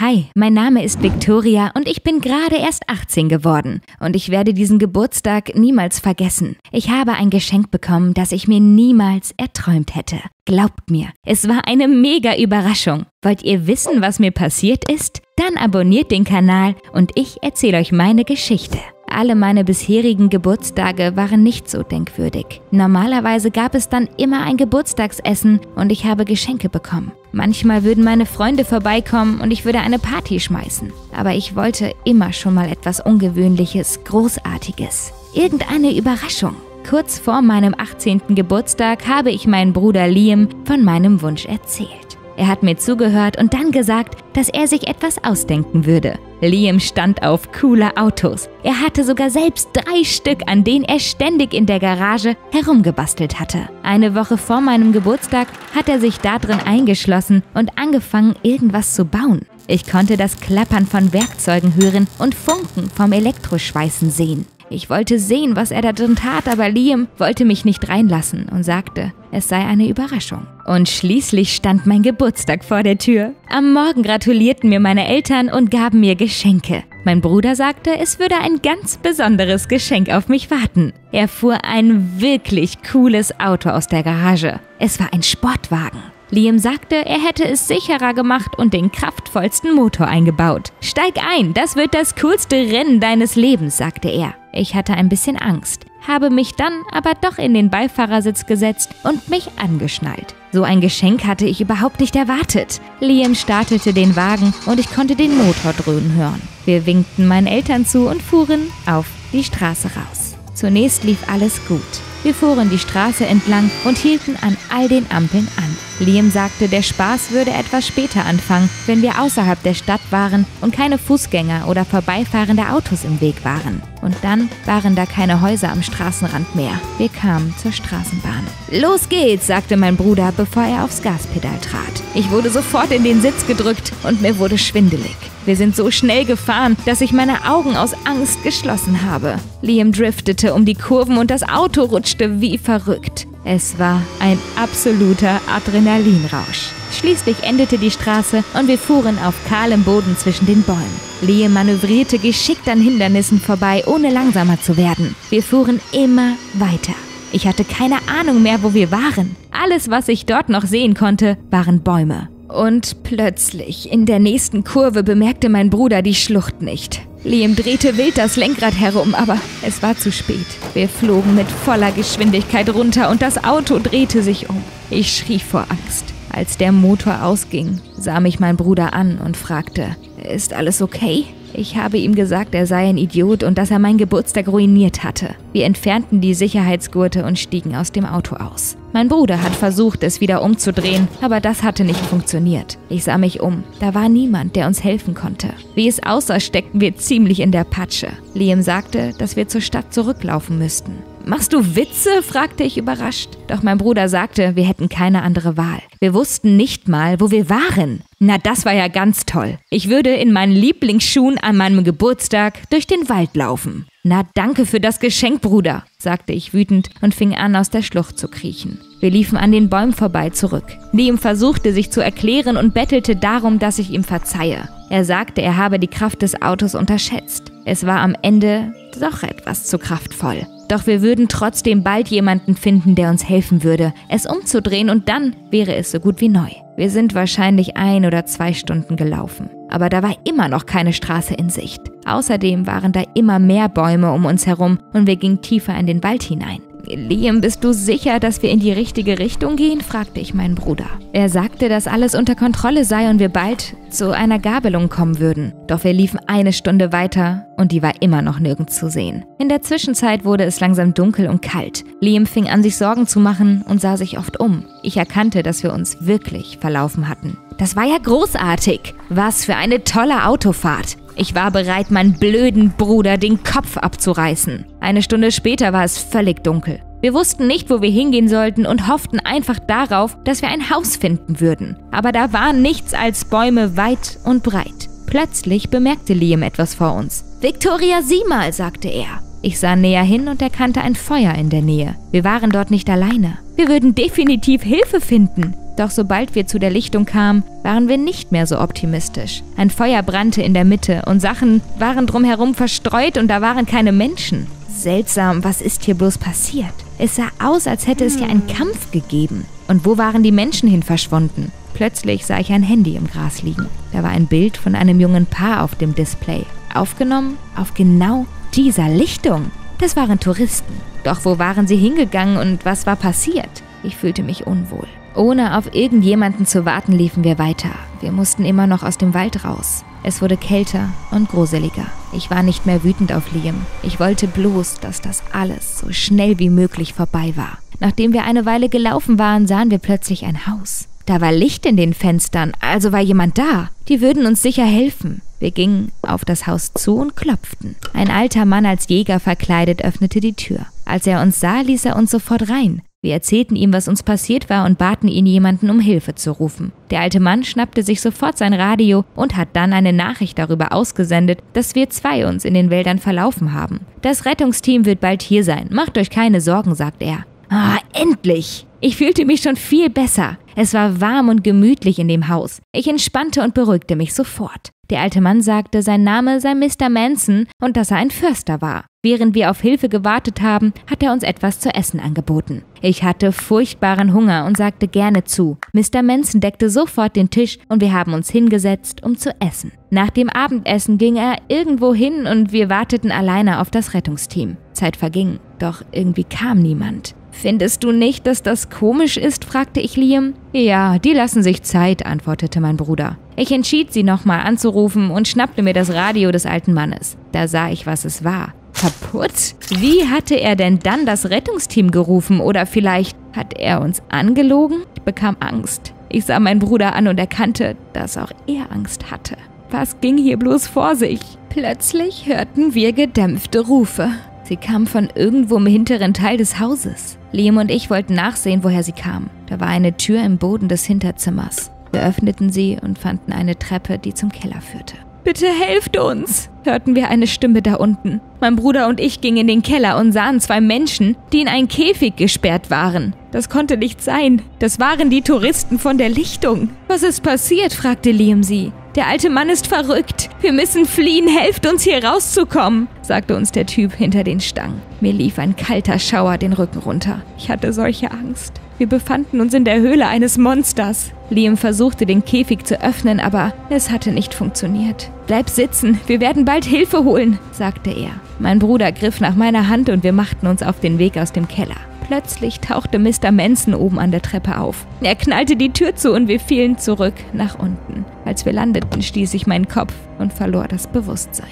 Hi, mein Name ist Victoria und ich bin gerade erst 18 geworden und ich werde diesen Geburtstag niemals vergessen. Ich habe ein Geschenk bekommen, das ich mir niemals erträumt hätte. Glaubt mir, es war eine mega Überraschung. Wollt ihr wissen, was mir passiert ist? Dann abonniert den Kanal und ich erzähle euch meine Geschichte. Alle meine bisherigen Geburtstage waren nicht so denkwürdig. Normalerweise gab es dann immer ein Geburtstagsessen und ich habe Geschenke bekommen. Manchmal würden meine Freunde vorbeikommen und ich würde eine Party schmeißen. Aber ich wollte immer schon mal etwas Ungewöhnliches, Großartiges. Irgendeine Überraschung. Kurz vor meinem 18. Geburtstag habe ich meinen Bruder Liam von meinem Wunsch erzählt. Er hat mir zugehört und dann gesagt, dass er sich etwas ausdenken würde. Liam stand auf coole Autos. Er hatte sogar selbst 3 Stück, an denen er ständig in der Garage herumgebastelt hatte. Eine Woche vor meinem Geburtstag hat er sich da drin eingeschlossen und angefangen, irgendwas zu bauen. Ich konnte das Klappern von Werkzeugen hören und Funken vom Elektroschweißen sehen. Ich wollte sehen, was er da drin tat, aber Liam wollte mich nicht reinlassen und sagte, es sei eine Überraschung. Und schließlich stand mein Geburtstag vor der Tür. Am Morgen gratulierten mir meine Eltern und gaben mir Geschenke. Mein Bruder sagte, es würde ein ganz besonderes Geschenk auf mich warten. Er fuhr ein wirklich cooles Auto aus der Garage. Es war ein Sportwagen. Liam sagte, er hätte es sicherer gemacht und den kraftvollsten Motor eingebaut. Steig ein, das wird das coolste Rennen deines Lebens, sagte er. Ich hatte ein bisschen Angst, habe mich dann aber doch in den Beifahrersitz gesetzt und mich angeschnallt. So ein Geschenk hatte ich überhaupt nicht erwartet. Liam startete den Wagen und ich konnte den Motor dröhnen hören. Wir winkten meinen Eltern zu und fuhren auf die Straße raus. Zunächst lief alles gut. Wir fuhren die Straße entlang und hielten an all den Ampeln an. Liam sagte, der Spaß würde etwas später anfangen, wenn wir außerhalb der Stadt waren und keine Fußgänger oder vorbeifahrende Autos im Weg waren. Und dann waren da keine Häuser am Straßenrand mehr. Wir kamen zur Straßenbahn. Los geht's, sagte mein Bruder, bevor er aufs Gaspedal trat. Ich wurde sofort in den Sitz gedrückt und mir wurde schwindelig. Wir sind so schnell gefahren, dass ich meine Augen aus Angst geschlossen habe. Liam driftete um die Kurven und das Auto rutschte wie verrückt. Es war ein absoluter Adrenalinrausch. Schließlich endete die Straße und wir fuhren auf kahlem Boden zwischen den Bäumen. Liam manövrierte geschickt an Hindernissen vorbei, ohne langsamer zu werden. Wir fuhren immer weiter. Ich hatte keine Ahnung mehr, wo wir waren. Alles, was ich dort noch sehen konnte, waren Bäume. Und plötzlich, in der nächsten Kurve, bemerkte mein Bruder die Schlucht nicht. Liam drehte wild das Lenkrad herum, aber es war zu spät. Wir flogen mit voller Geschwindigkeit runter und das Auto drehte sich um. Ich schrie vor Angst. Als der Motor ausging, sah mich mein Bruder an und fragte, "Ist alles okay?" Ich habe ihm gesagt, er sei ein Idiot und dass er meinen Geburtstag ruiniert hatte. Wir entfernten die Sicherheitsgurte und stiegen aus dem Auto aus. Mein Bruder hat versucht, es wieder umzudrehen, aber das hatte nicht funktioniert. Ich sah mich um. Da war niemand, der uns helfen konnte. Wie es aussah, steckten wir ziemlich in der Patsche. Liam sagte, dass wir zur Stadt zurücklaufen müssten. Machst du Witze? Fragte ich überrascht. Doch mein Bruder sagte, wir hätten keine andere Wahl. Wir wussten nicht mal, wo wir waren. Na, das war ja ganz toll. Ich würde in meinen Lieblingsschuhen an meinem Geburtstag durch den Wald laufen. Na, danke für das Geschenk, Bruder, sagte ich wütend und fing an, aus der Schlucht zu kriechen. Wir liefen an den Bäumen vorbei zurück. Liam versuchte, sich zu erklären und bettelte darum, dass ich ihm verzeihe. Er sagte, er habe die Kraft des Autos unterschätzt. Es war am Ende doch etwas zu kraftvoll. Doch wir würden trotzdem bald jemanden finden, der uns helfen würde, es umzudrehen und dann wäre es so gut wie neu. Wir sind wahrscheinlich 1 oder 2 Stunden gelaufen. Aber da war immer noch keine Straße in Sicht. Außerdem waren da immer mehr Bäume um uns herum und wir gingen tiefer in den Wald hinein. Liam, bist du sicher, dass wir in die richtige Richtung gehen? Fragte ich meinen Bruder. Er sagte, dass alles unter Kontrolle sei und wir bald zu einer Gabelung kommen würden. Doch wir liefen 1 Stunde weiter und die war immer noch nirgends zu sehen. In der Zwischenzeit wurde es langsam dunkel und kalt. Liam fing an, sich Sorgen zu machen und sah sich oft um. Ich erkannte, dass wir uns wirklich verlaufen hatten. Das war ja großartig! Was für eine tolle Autofahrt! Ich war bereit, meinen blöden Bruder den Kopf abzureißen. 1 Stunde später war es völlig dunkel. Wir wussten nicht, wo wir hingehen sollten und hofften einfach darauf, dass wir ein Haus finden würden. Aber da war nichts als Bäume weit und breit. Plötzlich bemerkte Liam etwas vor uns. "Victoria, sieh mal", sagte er. Ich sah näher hin und erkannte ein Feuer in der Nähe. Wir waren dort nicht alleine. Wir würden definitiv Hilfe finden. Doch sobald wir zu der Lichtung kamen, waren wir nicht mehr so optimistisch. Ein Feuer brannte in der Mitte und Sachen waren drumherum verstreut und da waren keine Menschen. Seltsam, was ist hier bloß passiert? Es sah aus, als hätte es hier einen Kampf gegeben. Und wo waren die Menschen hin verschwunden? Plötzlich sah ich ein Handy im Gras liegen. Da war ein Bild von einem jungen Paar auf dem Display. Aufgenommen auf genau dieser Lichtung. Das waren Touristen. Doch wo waren sie hingegangen und was war passiert? Ich fühlte mich unwohl. Ohne auf irgendjemanden zu warten, liefen wir weiter. Wir mussten immer noch aus dem Wald raus. Es wurde kälter und gruseliger. Ich war nicht mehr wütend auf Liam. Ich wollte bloß, dass das alles so schnell wie möglich vorbei war. Nachdem wir eine Weile gelaufen waren, sahen wir plötzlich ein Haus. Da war Licht in den Fenstern, also war jemand da. Die würden uns sicher helfen. Wir gingen auf das Haus zu und klopften. Ein alter Mann als Jäger verkleidet öffnete die Tür. Als er uns sah, ließ er uns sofort rein. Wir erzählten ihm, was uns passiert war und baten ihn, jemanden um Hilfe zu rufen. Der alte Mann schnappte sich sofort sein Radio und hat dann eine Nachricht darüber ausgesendet, dass wir zwei uns in den Wäldern verlaufen haben. Das Rettungsteam wird bald hier sein. Macht euch keine Sorgen, sagt er. Ah, endlich! Ich fühlte mich schon viel besser. Es war warm und gemütlich in dem Haus. Ich entspannte und beruhigte mich sofort. Der alte Mann sagte, sein Name sei Mr. Manson und dass er ein Förster war. Während wir auf Hilfe gewartet haben, hat er uns etwas zu essen angeboten. Ich hatte furchtbaren Hunger und sagte gerne zu. Mr. Manson deckte sofort den Tisch und wir haben uns hingesetzt, um zu essen. Nach dem Abendessen ging er irgendwo hin und wir warteten alleine auf das Rettungsteam. Zeit verging, doch irgendwie kam niemand. »Findest du nicht, dass das komisch ist?« fragte ich Liam. »Ja, die lassen sich Zeit«, antwortete mein Bruder. Ich entschied, sie nochmal anzurufen und schnappte mir das Radio des alten Mannes. Da sah ich, was es war. Kaputt? Wie hatte er denn dann das Rettungsteam gerufen? Oder vielleicht hat er uns angelogen? Ich bekam Angst. Ich sah meinen Bruder an und erkannte, dass auch er Angst hatte. Was ging hier bloß vor sich? Plötzlich hörten wir gedämpfte Rufe. Sie kamen von irgendwo im hinteren Teil des Hauses. Liam und ich wollten nachsehen, woher sie kamen. Da war eine Tür im Boden des Hinterzimmers. Wir öffneten sie und fanden eine Treppe, die zum Keller führte. »Bitte helft uns!« hörten wir eine Stimme da unten. Mein Bruder und ich gingen in den Keller und sahen zwei Menschen, die in einen Käfig gesperrt waren. Das konnte nicht sein. Das waren die Touristen von der Lichtung. »Was ist passiert?« fragte Liam sie. »Der alte Mann ist verrückt. Wir müssen fliehen. Helft uns, hier rauszukommen«, sagte uns der Typ hinter den Stangen. Mir lief ein kalter Schauer den Rücken runter. Ich hatte solche Angst. Wir befanden uns in der Höhle eines Monsters. Liam versuchte, den Käfig zu öffnen, aber es hatte nicht funktioniert. »Bleib sitzen. Wir werden bald Hilfe holen«, sagte er. Mein Bruder griff nach meiner Hand und wir machten uns auf den Weg aus dem Keller. Plötzlich tauchte Mr. Manson oben an der Treppe auf. Er knallte die Tür zu und wir fielen zurück nach unten. Als wir landeten, stieß ich meinen Kopf und verlor das Bewusstsein.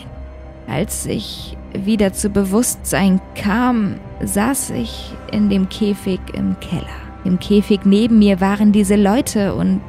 Als ich wieder zu Bewusstsein kam, saß ich in dem Käfig im Keller. Im Käfig neben mir waren diese Leute und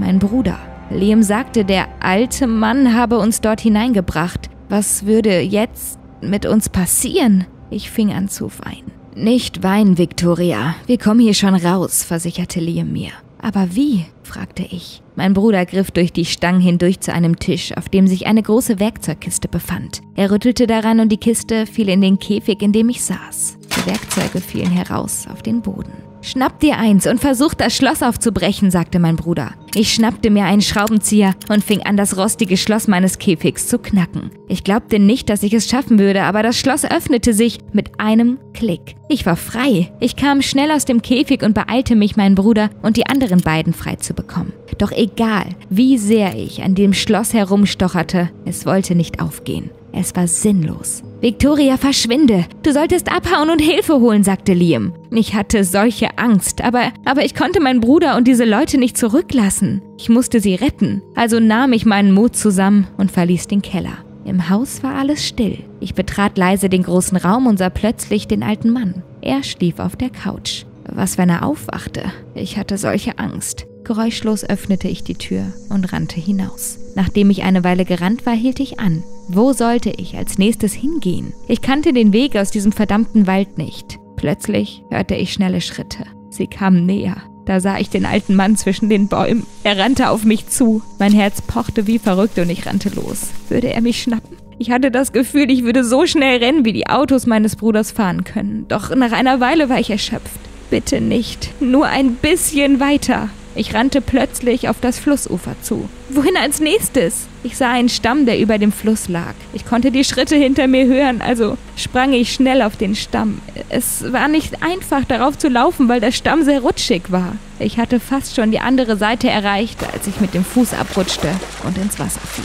mein Bruder. Liam sagte, der alte Mann habe uns dort hineingebracht. Was würde jetzt mit uns passieren? Ich fing an zu weinen. »Nicht weinen, Victoria. Wir kommen hier schon raus«, versicherte Liam mir. »Aber wie?« fragte ich. Mein Bruder griff durch die Stangen hindurch zu einem Tisch, auf dem sich eine große Werkzeugkiste befand. Er rüttelte daran und die Kiste fiel in den Käfig, in dem ich saß. Die Werkzeuge fielen heraus auf den Boden. »Schnapp dir eins und versuch, das Schloss aufzubrechen«, sagte mein Bruder. Ich schnappte mir einen Schraubenzieher und fing an, das rostige Schloss meines Käfigs zu knacken. Ich glaubte nicht, dass ich es schaffen würde, aber das Schloss öffnete sich mit einem Klick. Ich war frei. Ich kam schnell aus dem Käfig und beeilte mich, meinen Bruder und die anderen beiden frei zu bekommen. Doch egal, wie sehr ich an dem Schloss herumstocherte, es wollte nicht aufgehen. Es war sinnlos. »Victoria, verschwinde! Du solltest abhauen und Hilfe holen«, sagte Liam. Ich hatte solche Angst, aber ich konnte meinen Bruder und diese Leute nicht zurücklassen. Ich musste sie retten. Also nahm ich meinen Mut zusammen und verließ den Keller. Im Haus war alles still. Ich betrat leise den großen Raum und sah plötzlich den alten Mann. Er schlief auf der Couch. Was, wenn er aufwachte? Ich hatte solche Angst. Geräuschlos öffnete ich die Tür und rannte hinaus. Nachdem ich eine Weile gerannt war, hielt ich an. Wo sollte ich als nächstes hingehen? Ich kannte den Weg aus diesem verdammten Wald nicht. Plötzlich hörte ich schnelle Schritte. Sie kamen näher. Da sah ich den alten Mann zwischen den Bäumen. Er rannte auf mich zu. Mein Herz pochte wie verrückt und ich rannte los. Würde er mich schnappen? Ich hatte das Gefühl, ich würde so schnell rennen, wie die Autos meines Bruders fahren können. Doch nach einer Weile war ich erschöpft. Bitte nicht. Nur ein bisschen weiter. Ich rannte plötzlich auf das Flussufer zu. Wohin als nächstes? Ich sah einen Stamm, der über dem Fluss lag. Ich konnte die Schritte hinter mir hören, also sprang ich schnell auf den Stamm. Es war nicht einfach, darauf zu laufen, weil der Stamm sehr rutschig war. Ich hatte fast schon die andere Seite erreicht, als ich mit dem Fuß abrutschte und ins Wasser fiel.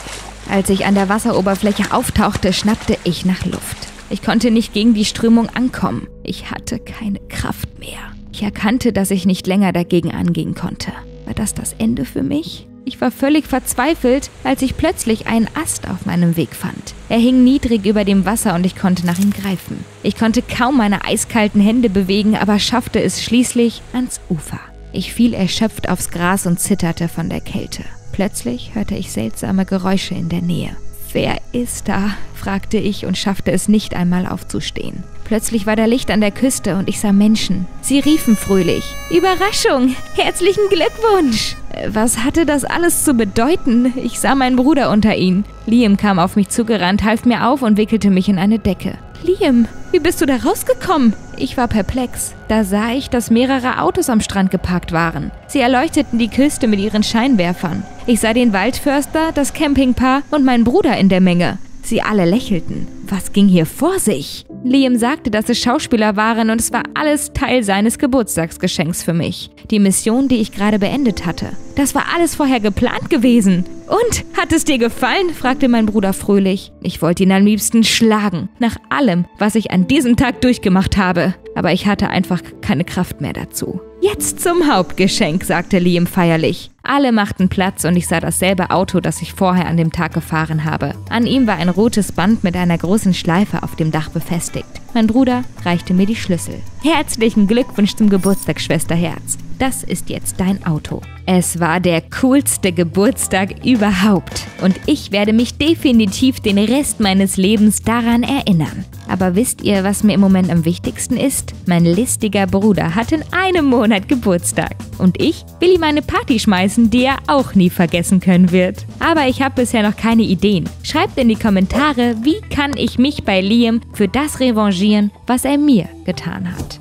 Als ich an der Wasseroberfläche auftauchte, schnappte ich nach Luft. Ich konnte nicht gegen die Strömung ankommen. Ich hatte keine Kraft mehr. Ich erkannte, dass ich nicht länger dagegen angehen konnte. War das das Ende für mich? Ich war völlig verzweifelt, als ich plötzlich einen Ast auf meinem Weg fand. Er hing niedrig über dem Wasser und ich konnte nach ihm greifen. Ich konnte kaum meine eiskalten Hände bewegen, aber schaffte es schließlich ans Ufer. Ich fiel erschöpft aufs Gras und zitterte von der Kälte. Plötzlich hörte ich seltsame Geräusche in der Nähe. »Wer ist da?« fragte ich und schaffte es nicht einmal aufzustehen. Plötzlich war da Licht an der Küste und ich sah Menschen. Sie riefen fröhlich. »Überraschung! Herzlichen Glückwunsch!« Was hatte das alles zu bedeuten? Ich sah meinen Bruder unter ihnen. Liam kam auf mich zugerannt, half mir auf und wickelte mich in eine Decke. »Liam, wie bist du da rausgekommen?« Ich war perplex. Da sah ich, dass mehrere Autos am Strand geparkt waren. Sie erleuchteten die Küste mit ihren Scheinwerfern. Ich sah den Waldförster, das Campingpaar und meinen Bruder in der Menge. Sie alle lächelten. Was ging hier vor sich? Liam sagte, dass es Schauspieler waren und es war alles Teil seines Geburtstagsgeschenks für mich. Die Mission, die ich gerade beendet hatte. Das war alles vorher geplant gewesen. Und, hat es dir gefallen? Fragte mein Bruder fröhlich. Ich wollte ihn am liebsten schlagen. Nach allem, was ich an diesem Tag durchgemacht habe. Aber ich hatte einfach keine Kraft mehr dazu. Jetzt zum Hauptgeschenk, sagte Liam feierlich. Alle machten Platz und ich sah dasselbe Auto, das ich vorher an dem Tag gefahren habe. An ihm war ein rotes Band mit einer großen Schleife auf dem Dach befestigt. Mein Bruder reichte mir die Schlüssel. Herzlichen Glückwunsch zum Geburtstag, Schwesterherz. Das ist jetzt dein Auto. Es war der coolste Geburtstag überhaupt. Und ich werde mich definitiv den Rest meines Lebens daran erinnern. Aber wisst ihr, was mir im Moment am wichtigsten ist? Mein listiger Bruder hat in einem Monat Geburtstag. Und ich will ihm eine Party schmeißen, die er auch nie vergessen können wird. Aber ich habe bisher noch keine Ideen. Schreibt in die Kommentare, wie kann ich mich bei Liam für das revanchieren, was er mir getan hat.